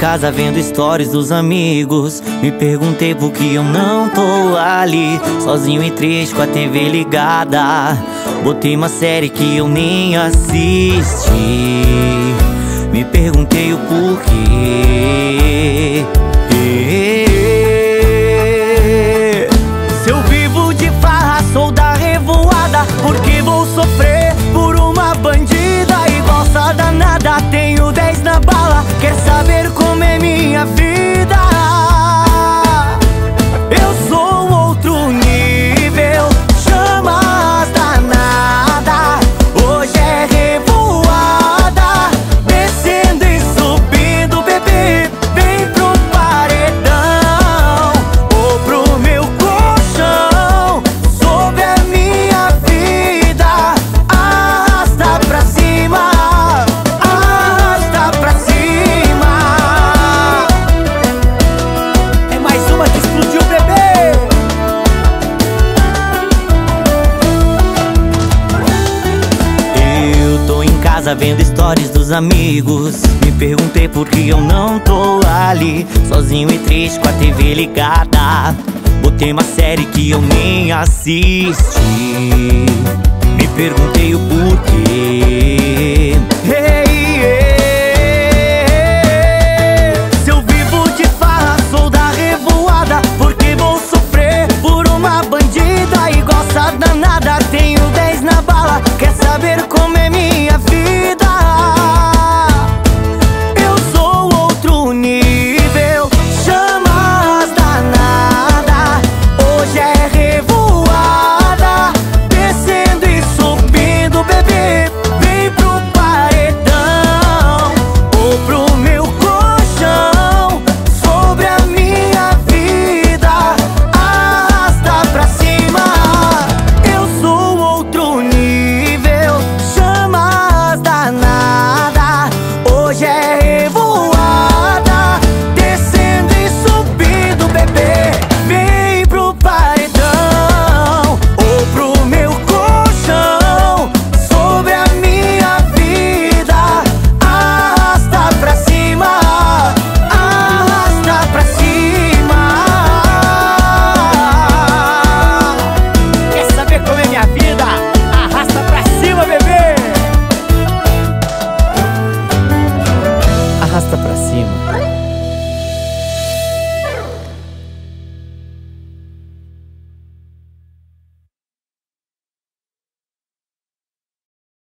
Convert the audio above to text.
casa vendo stories dos amigos, me perguntei por que eu não tô ali, sozinho e triste com a TV ligada. Botei uma série que eu nem assisti, me perguntei o porquê. Se eu vivo de farra, sou da revoada, porque vou sofrer por uma bandida e gosta danada. Tenho 10 na bala, quer saber como é minha vida? Eu sou outro nível, chama as danada. Hoje é revoada, descendo e subindo, bebê, vem pro paredão ou pro meu colchão. Sobre a minha vida, arrasta pra cima, arrasta pra cima. É mais uma que explodiu, bebê. Eu tô em casa vendo stories dos amigos, me perguntei por que eu não tô ali, sozinho e triste com a TV ligada. Botei uma série que eu nem assisti, me perguntei o porquê.